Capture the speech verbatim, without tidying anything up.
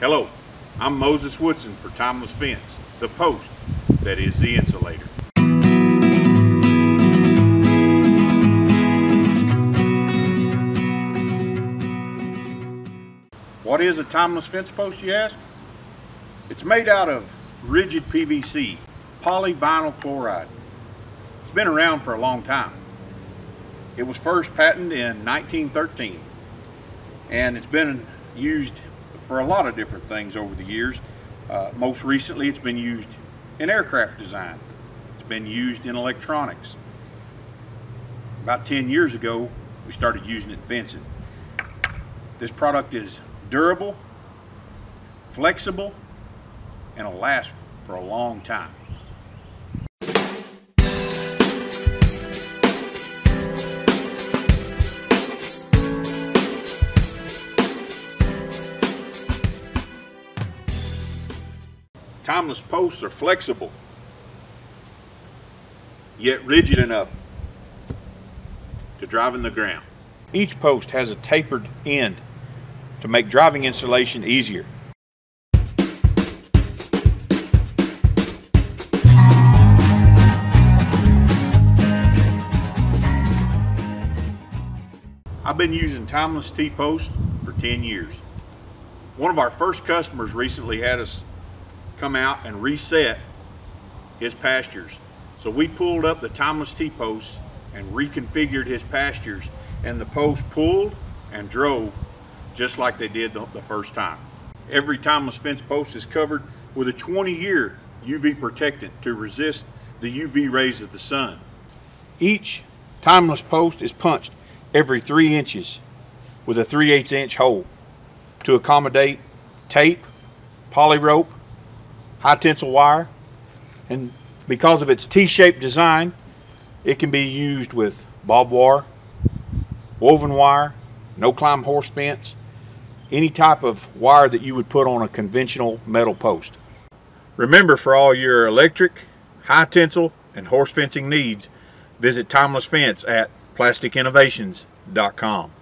Hello, I'm Moses Woodson for Timeless Fence, the post that is the insulator. What is a timeless fence post, you ask? It's made out of rigid P V C, polyvinyl chloride. It's been around for a long time. It was first patented in nineteen thirteen, and it's been used for a lot of different things over the years. Uh, most recently, it's been used in aircraft design. It's been used in electronics. About ten years ago, we started using it in fencing. This product is durable, flexible, and it'll last for a long time. Timeless posts are flexible, yet rigid enough to drive in the ground. Each post has a tapered end to make driving installation easier. I've been using Timeless T-Posts for ten years. One of our first customers recently had us come out and reset his pastures. So we pulled up the Timeless T-Posts and reconfigured his pastures, and the posts pulled and drove just like they did the, the first time. Every Timeless Fence post is covered with a twenty year U V protectant to resist the U V rays of the sun. Each Timeless post is punched every three inches with a three eighths inch hole to accommodate tape, poly rope, high tensile wire, and because of its T-shaped design, it can be used with barbed wire, woven wire, no-climb horse fence, any type of wire that you would put on a conventional metal post. Remember, for all your electric, high tensile, and horse fencing needs, visit Timeless Fence at plastic innovations dot com.